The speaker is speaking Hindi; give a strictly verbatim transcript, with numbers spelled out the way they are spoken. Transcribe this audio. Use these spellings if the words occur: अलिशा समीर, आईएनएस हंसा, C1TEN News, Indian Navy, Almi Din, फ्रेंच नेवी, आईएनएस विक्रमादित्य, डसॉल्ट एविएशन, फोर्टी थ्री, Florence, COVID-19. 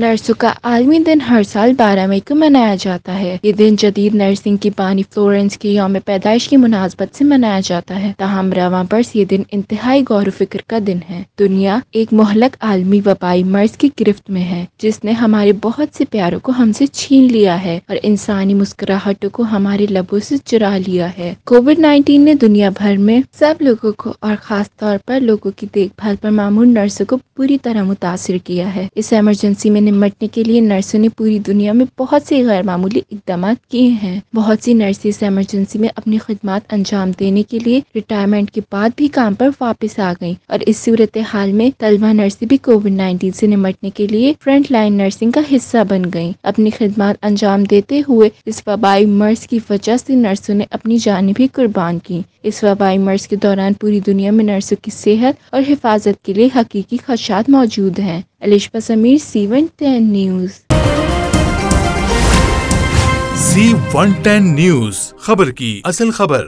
नर्सों का आलमी दिन हर साल बारह मई को मनाया जाता है। ये दिन जदीद नर्सिंग की बानी फ्लोरेंस की यौम पैदाइश की मुनासबत से मनाया जाता है। ताहम रवां बर्स ये दिन इंतहाई गौर फिक्र का दिन है। दुनिया एक मोहलक आलमी वबाई मर्ज की गिरफ्त में है, जिसने हमारे बहुत से प्यारों को हमसे छीन लिया है और इंसानी मुस्कुराहटों को हमारे लबों से चुरा लिया है। कोविड नाइन्टीन ने दुनिया भर में सब लोगों को और खास तौर पर लोगों की देखभाल पर मामून नर्सों को पूरी तरह मुतासिर किया है। इस एमरजेंसी में निपटने के लिए नर्सों ने पूरी दुनिया में बहुत से गैर मामूली इकदाम किए हैं। बहुत सी नर्सें इस एमरजेंसी में अपनी खिदमत अंजाम देने के लिए रिटायरमेंट के बाद भी काम पर वापस आ गयी और इस सूरत हाल में तलबा नर्सें भी कोविड नाइन्टीन से निपटने के लिए फ्रंट लाइन नर्सिंग का हिस्सा बन गयी। अपनी खिदमत अंजाम देते हुए इस वबाई मर्ज की वजह से नर्सों ने अपनी जान भी कुर्बान की। इस वबाई मर्ज के दौरान पूरी दुनिया में नर्सों की सेहत और हिफाजत के लिए हकीकी खदशात मौजूद हैं। अलिशा समीर, C one ten news. C one ten news, खबर की असल खबर।